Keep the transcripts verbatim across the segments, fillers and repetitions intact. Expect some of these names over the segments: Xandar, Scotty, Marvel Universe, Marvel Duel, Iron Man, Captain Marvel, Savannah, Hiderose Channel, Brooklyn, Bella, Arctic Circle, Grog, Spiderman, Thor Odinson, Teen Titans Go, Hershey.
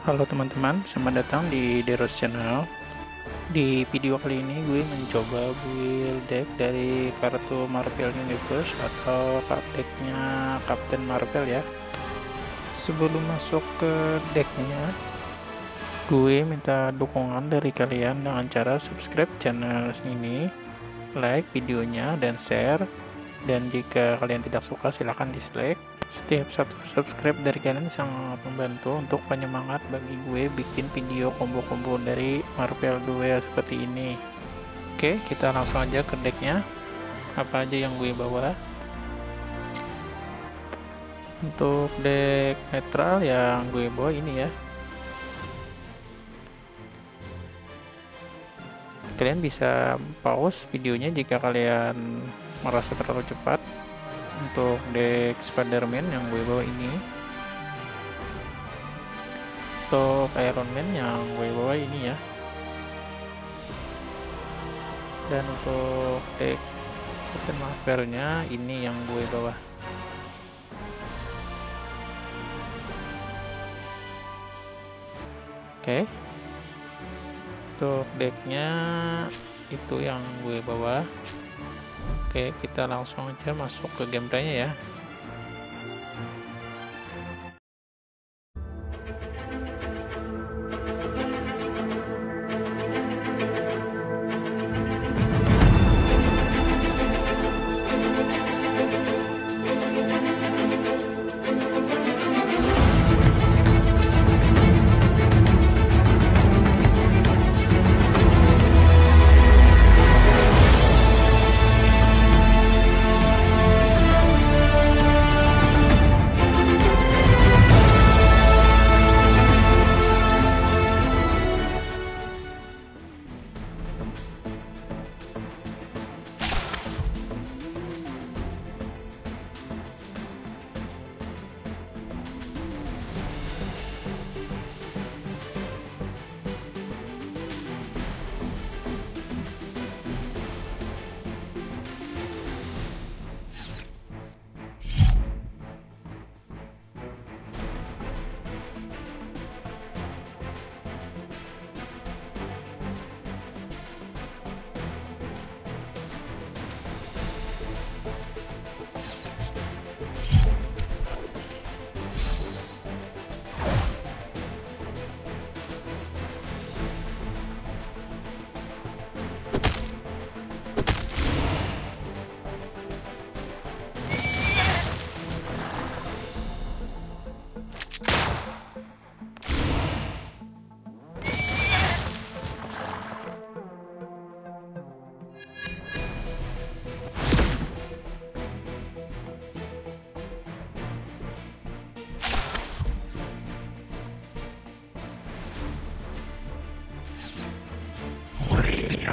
Halo teman-teman, selamat datang di Hiderose Channel. Di video kali ini gue mencoba build deck dari kartu Marvel Universe atau decknya Captain Marvel ya. Sebelum masuk ke decknya, gue minta dukungan dari kalian dengan cara subscribe channel ini, like videonya, dan share. Dan jika kalian tidak suka, silahkan dislike. Setiap satu subscribe dari kalian sangat membantu untuk penyemangat bagi gue bikin video combo-combo dari Marvel Duel seperti ini. Oke, kita langsung aja ke decknya. Apa aja yang gue bawa? Untuk deck netral yang gue bawa ini ya. Kalian bisa pause videonya jika kalian merasa terlalu cepat. Untuk deck Spiderman yang gue bawa ini, untuk Iron Man yang gue bawa ini ya, dan untuk deck Captain Marvel-nya ini yang gue bawa. Oke, untuk decknya itu yang gue bawa. Oke, kita langsung aja masuk ke gameplaynya ya.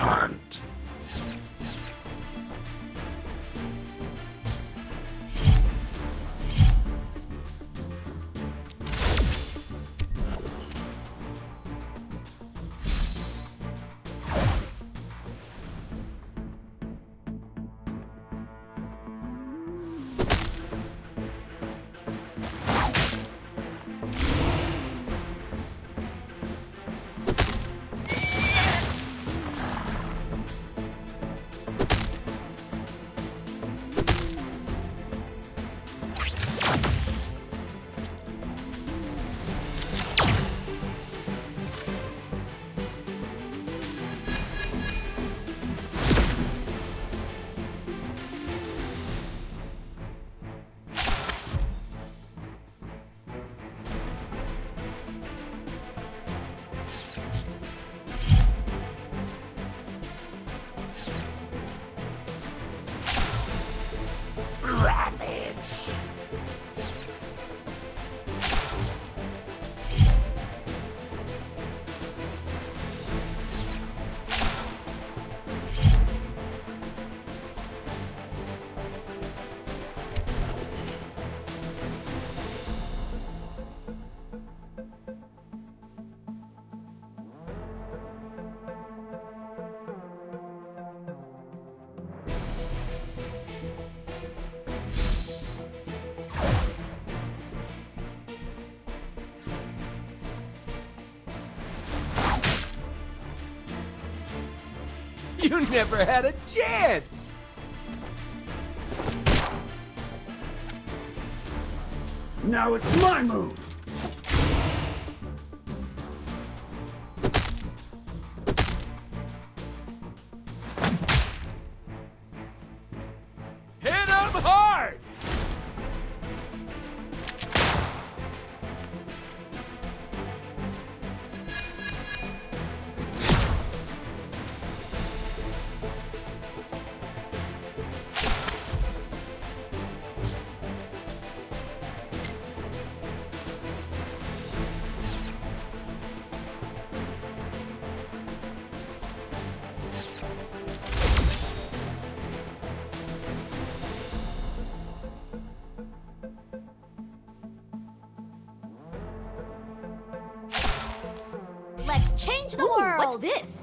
Hunt. You never had a chance! Now it's my move! Hit him hard! Let's change the Ooh, world! What's this?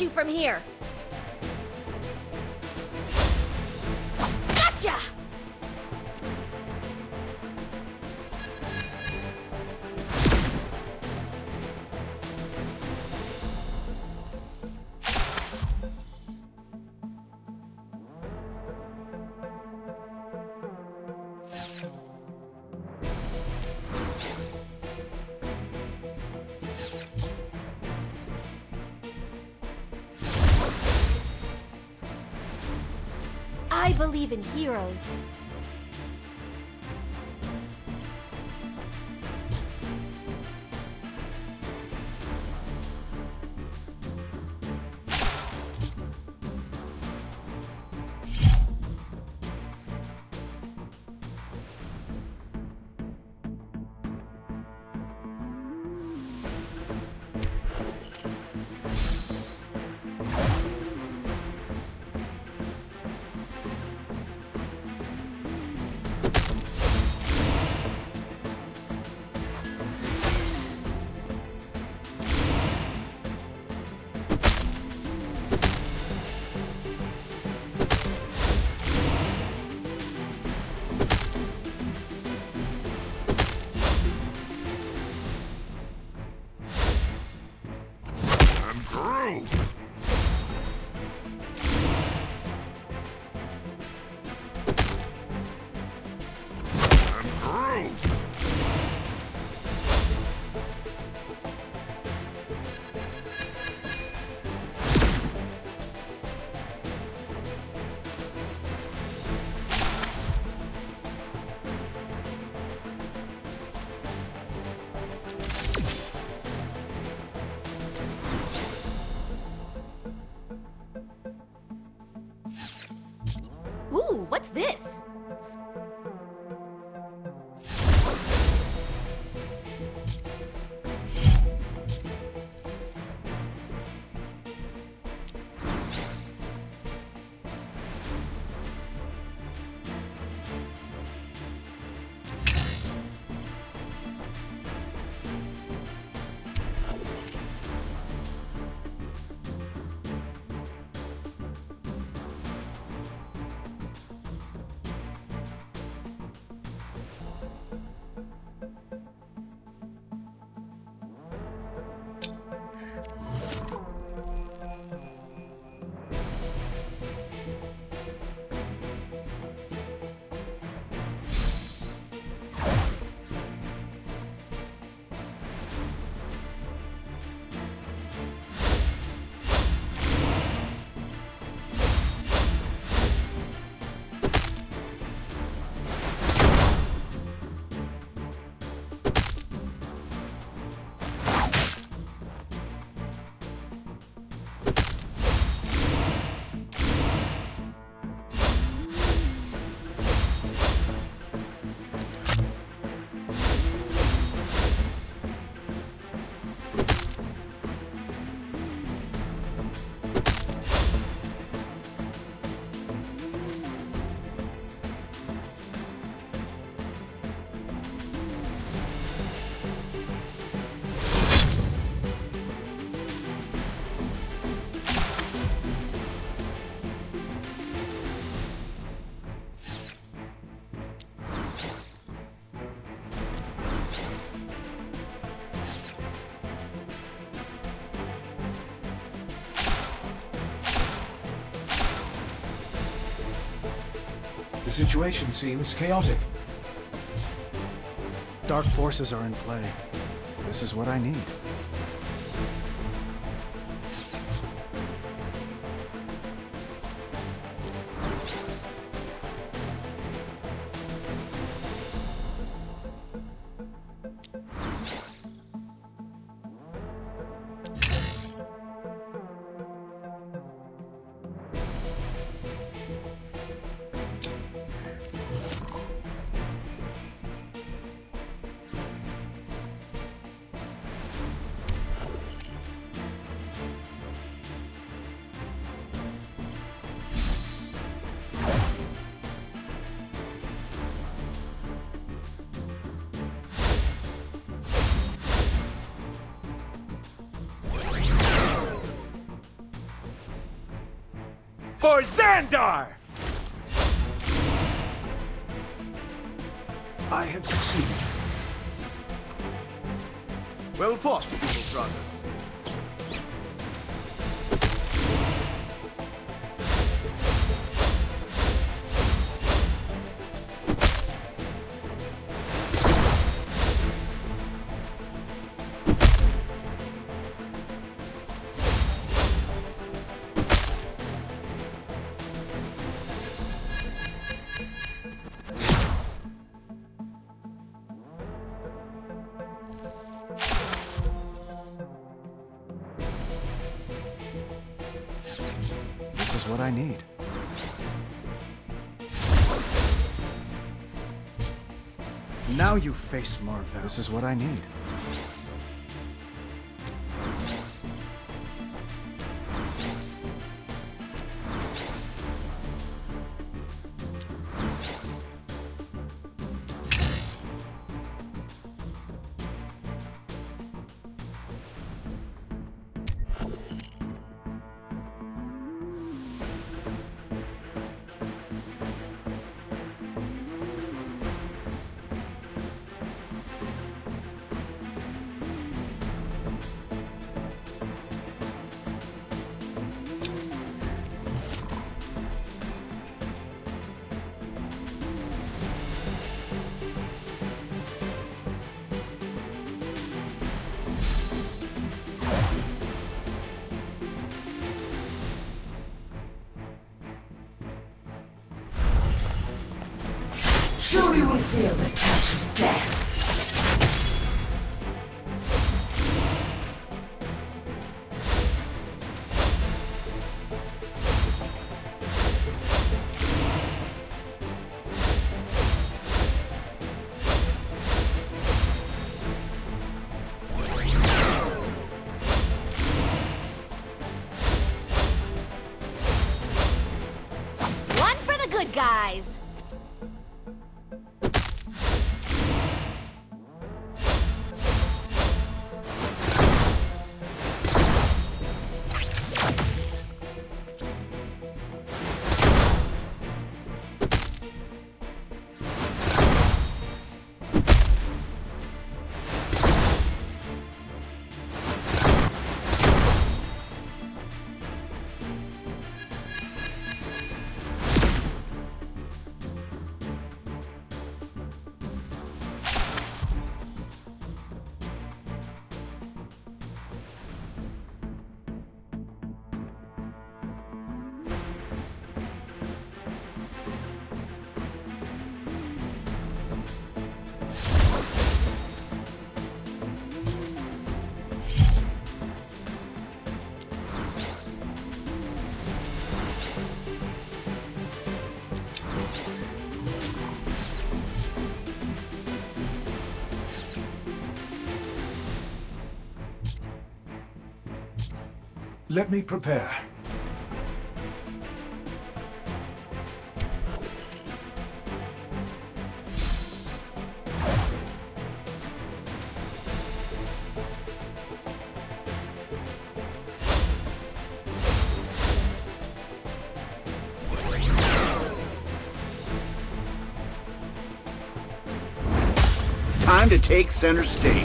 You from here. Gotcha. I believe in heroes. Ooh, what's this? The situation seems chaotic. Dark forces are in play. This is what I need. For Xandar! I have succeeded. Well fought, little brother. This is what I need. Now you face Marvel. This is what I need. Surely we'll feel the touch of death. One for the good guys. Let me prepare. Time to take center stage.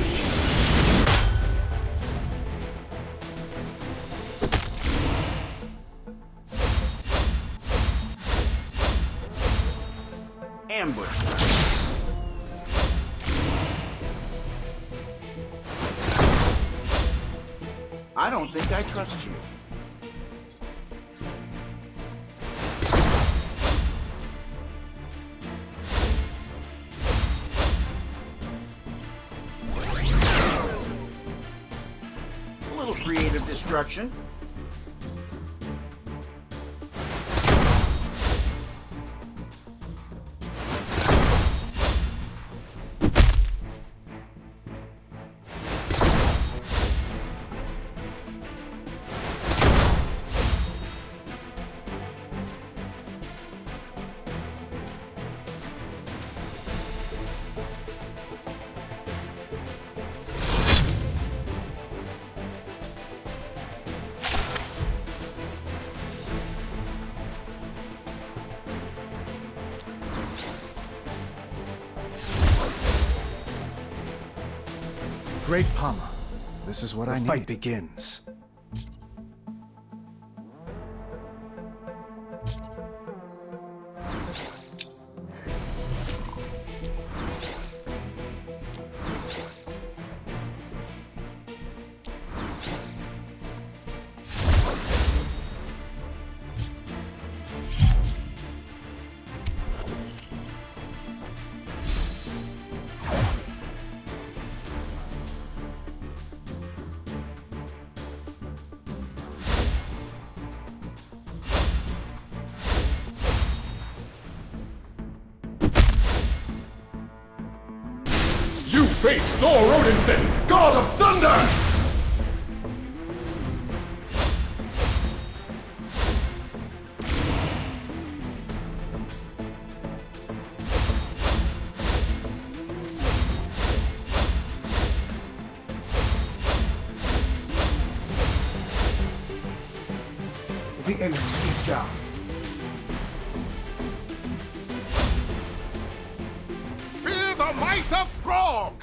ambush. I don't think I trust you. A little creative destruction. Great Palma. This is what I need. The fight begins. Face Thor Odinson, God of Thunder! The enemy is down. Fear the might of Grog!